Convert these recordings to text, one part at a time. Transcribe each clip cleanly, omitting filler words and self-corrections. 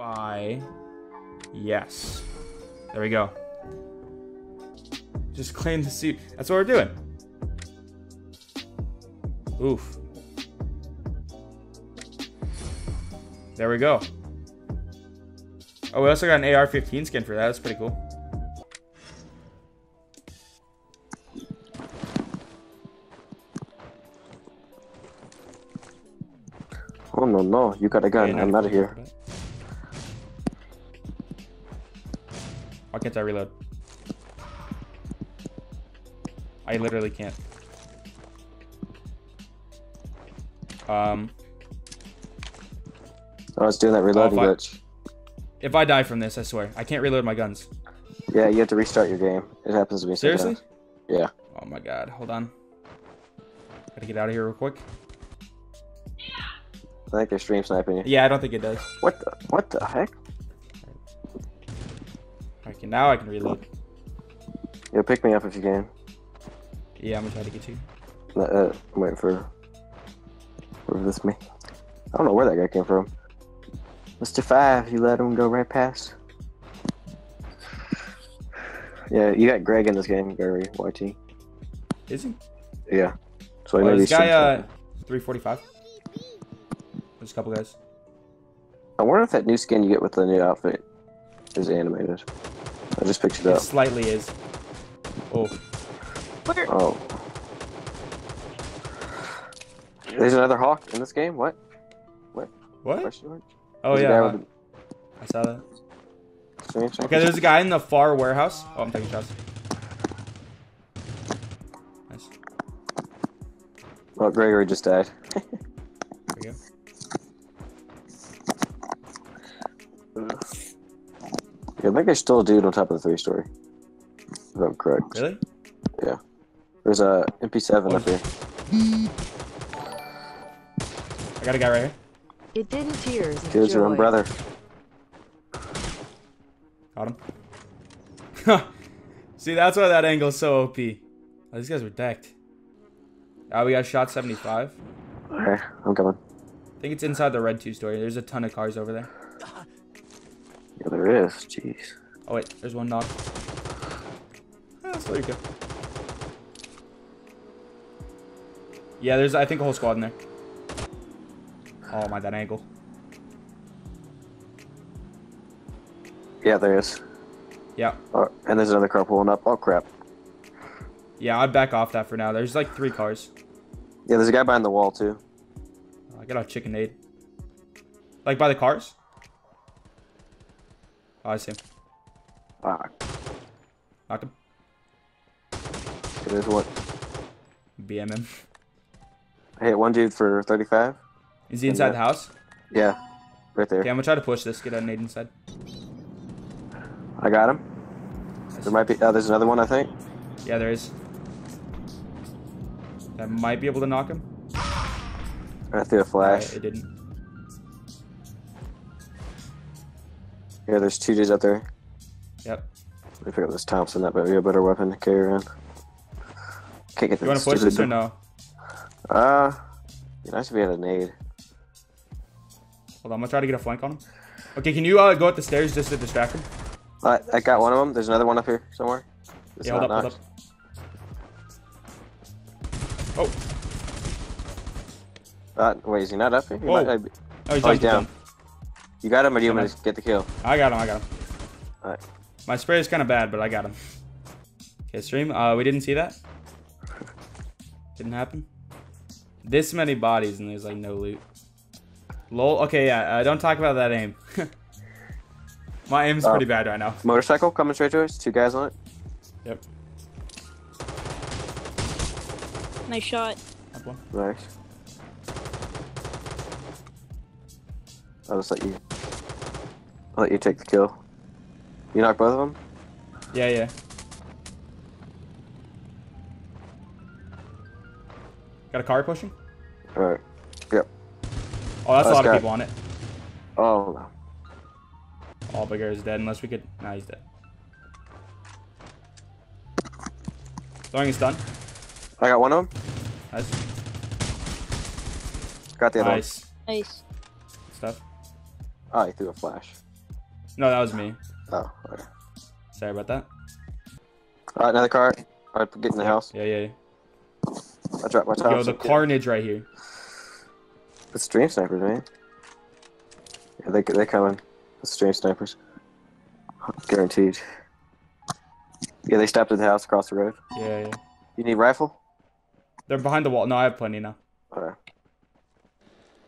by yes. There we go. Just claim the seat. That's what we're doing. Oof. There we go. Oh, we also got an AR-15 skin for that. That's pretty cool. Oh, no, no. You got a gun. Yeah, I'm out of here. Why can't I reload? I literally can't. I was doing that reloading glitch. If I die from this, I swear. I can't reload my guns. Yeah, you have to restart your game. It happens to me sometimes. Seriously? Yeah. Oh my god. Hold on. Gotta get out of here real quick. I think they're stream sniping you. Yeah, I don't think it does. What the heck? Okay, now I can reload. You'll pick me up if you can. Yeah, I'm gonna try to get you. I'm waiting for wherever this me. I don't know where that guy came from. Mr. Five, you let him go right past. Yeah, you got Greg in this game, Gary YT. Is he? Yeah. So I know this guy 345. There's a couple guys. I wonder if that new skin you get with the new outfit is animated. I just picked it up. It slightly is. Oh. Oh. There's another hawk in this game? What? What? What? Question mark? Oh, there's yeah. I saw that. Okay, there's a guy in the far warehouse. Oh, I'm taking shots. Nice. Well, Gregory just died. There we go. Yeah, I think there's still a dude on top of the three-story. If I'm correct. Really? Yeah. There's a MP7 up here. I got a guy right here. It didn't tears. Here's your own brother. Got him. See, that's why that angle's so OP. Oh, these guys were decked. We got shot 75. Okay, I'm coming. I think it's inside the red two-story. There's a ton of cars over there. Yeah, there is. Jeez. Oh wait, there's one knock. Still you go. Yeah, there's I think a whole squad in there. Oh my, that angle. Yeah, there is. Yeah. Oh, and there's another car pulling up. Oh, crap. Yeah, I'd back off that for now. There's like three cars. Yeah, there's a guy behind the wall, too. I got a chickenade. Like, by the cars? Oh, I see him. Ah. Knock him. There's one. BMM. I hit one dude for 35. Is he inside the house? Yeah, right there. Okay, I'm gonna try to push this. Get a nade inside. I got him. There might be. Oh, there's another one, I think. Yeah, there is. I might be able to knock him. I threw a flash. Right, it didn't. Yeah, there's two dudes up there. Yep. Let me pick up this Thompson. That might be a better weapon to carry around. Can't get you want to push this or no? It'd be nice if we had a nade. Hold on, I'm gonna try to get a flank on him. Okay, can you go up the stairs just to distract him? I got one of them. There's another one up here somewhere. It's yeah, hold up, knocked. Hold up. Oh. Wait, is he not up here? He he's down. You got him or do you want to get the kill? I got him. All right. My spray is kind of bad, but I got him. Okay, stream. We didn't see that. Didn't happen. This many bodies and there's like no loot. Lol. Okay, yeah. Don't talk about that aim. My aim's pretty bad right now. Motorcycle coming straight to us. Two guys on it. Yep. Nice shot. Nice. I'll just let you. I'll let you take the kill. You knock both of them. Yeah. Yeah. Got a car pushing? Alright. Yep. Oh, that's a lot of people on it. Oh, no. All bigger is dead unless we could... Nah, he's dead. Throwing is done. I got one of them. Nice. Got the other one. Nice. Stuff. Oh, he threw a flash. No, that was me. Oh, okay. Sorry about that. All right, another car. All right, get in the house. Yeah. I dropped my tires. Yo, the carnage right here. The stream snipers, man. Yeah, they coming. The stream snipers. Guaranteed. Yeah, they stopped at the house across the road. Yeah. You need rifle? They're behind the wall. No, I have plenty now. All right.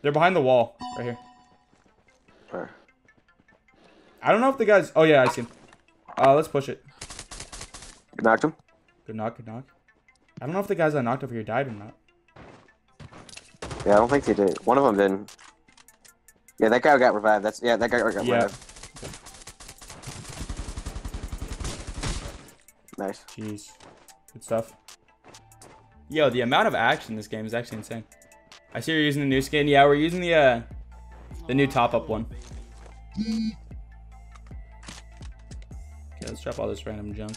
They're behind the wall right here. All right. I don't know if the guys... Oh, yeah, I see him. Let's push it. Knocked him? Good knock. I don't know if the guys I knocked over here died or not. Yeah, I don't think they did. One of them didn't. Yeah, that guy got revived. That guy got revived. Nice. Jeez. Good stuff. Yo, the amount of action in this game is actually insane. I see you're using the new skin. Yeah, we're using the new top-up one. Okay, let's drop all this random junk.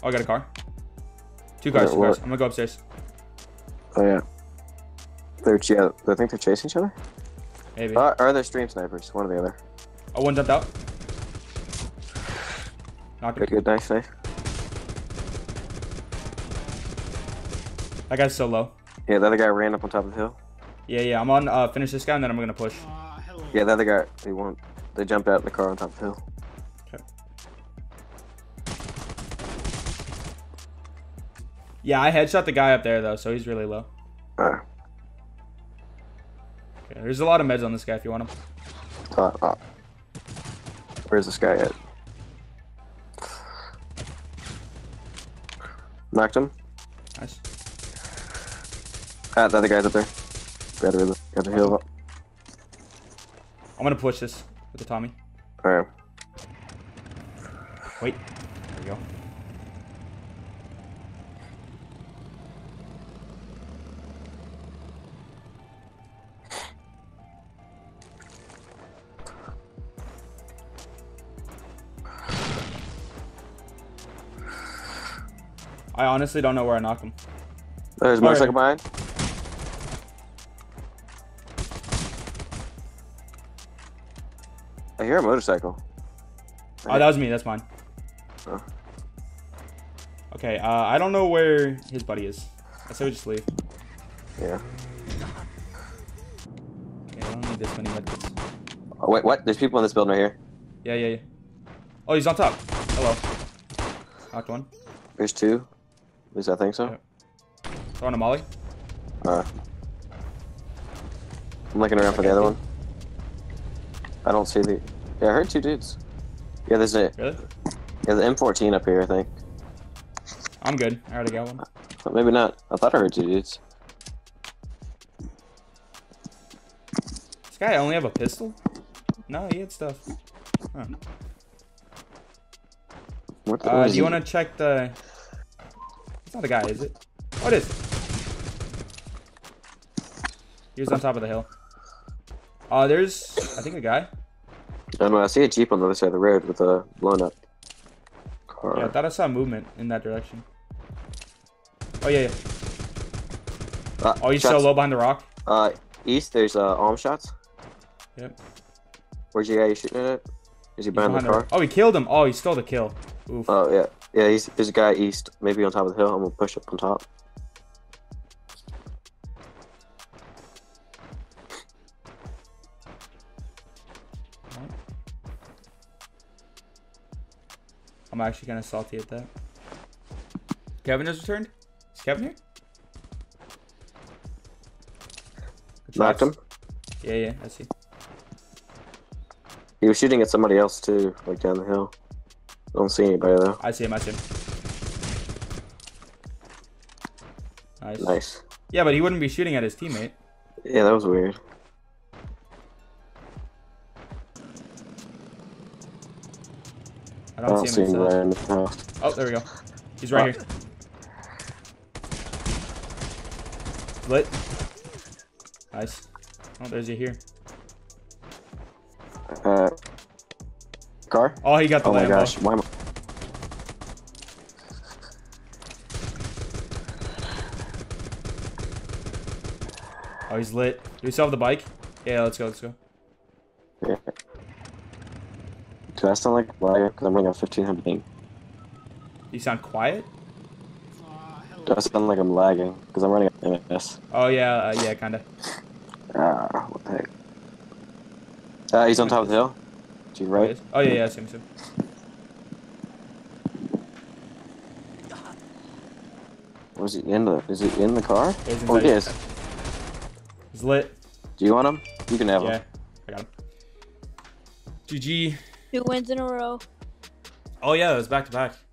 Oh, I got a car. Two cars. I'm gonna go upstairs. Oh, yeah. I think they're chasing each other? Maybe. Or they're stream snipers, one or the other. Oh, one jumped out. Knocked him. Good, nice. That guy's so low. Yeah, the other guy ran up on top of the hill. Yeah, I'm on, finish this guy, and then I'm gonna push. Yeah, the other guy, they jumped out in the car on top of the hill. Okay. Yeah, I headshot the guy up there, though, so he's really low. Alright. Okay, there's a lot of meds on this guy if you want him. Where's this guy at? Knocked him. Nice. The other guy's up there. Gotta heal up. I'm gonna push this with the Tommy. Alright. Wait. There we go. I honestly don't know where I knocked him. There's a motorcycle behind. I hear a motorcycle. Oh, that was me. That's mine. Oh. Okay, I don't know where his buddy is. I say we just leave. Yeah. Okay, I don't need this many medkits. Oh, wait, what? There's people in this building right here. Yeah. Oh, he's on top. Hello. Knocked one. There's two. At least I think so. Yeah. Throwing a molly. I'm looking around for the other one. I don't see the... Yeah, I heard two dudes. Yeah, there's a... Really? Yeah, the M14 up here, I think. I'm good. I already got one. But maybe not. I thought I heard two dudes. This guy only have a pistol? No, he had stuff. Huh. Do you want to check the... It's not a guy, is it? What is it? He was on top of the hill. There's... I think a guy. I see a Jeep on the other side of the road with a blown-up car. Yeah, I thought I saw movement in that direction. Oh, yeah. Oh, he's so low behind the rock. East, there's arm shots. Yep. Where's the guy you shooting at? Is he behind the car? Oh, he killed him. Oh, he stole the kill. Oof. Oh, yeah. Yeah, there's a guy east, maybe on top of the hill. I'm going to push up on top. I'm actually kind of salty at that. Kevin has returned? Is Kevin here? Knocked him? Yeah, I see. He was shooting at somebody else too, like down the hill. I don't see anybody though. I see him. Nice. Yeah, but he wouldn't be shooting at his teammate. Yeah, that was weird. I don't see him. Oh, there we go. He's right here. Lit. Nice. Oh, there's you here. Car? Oh, he got the Lambo. Oh my gosh. Why am I... Oh, he's lit. Do we still have the bike? Yeah, let's go. Yeah. Do I sound like a liar? Because I'm running a 1500 thing. You sound quiet? Do I sound like I'm lagging? Because I'm running an MS. Oh, yeah, yeah, kinda. What the heck? He's on top of the hill. To your right. Oh, yeah, yeah, same. Was he in the? Is he in the car? Oh, he is. He's lit. Do you want him? You can have him. Yeah, I got him. GG. 2 wins in a row. Oh yeah, it was back to back.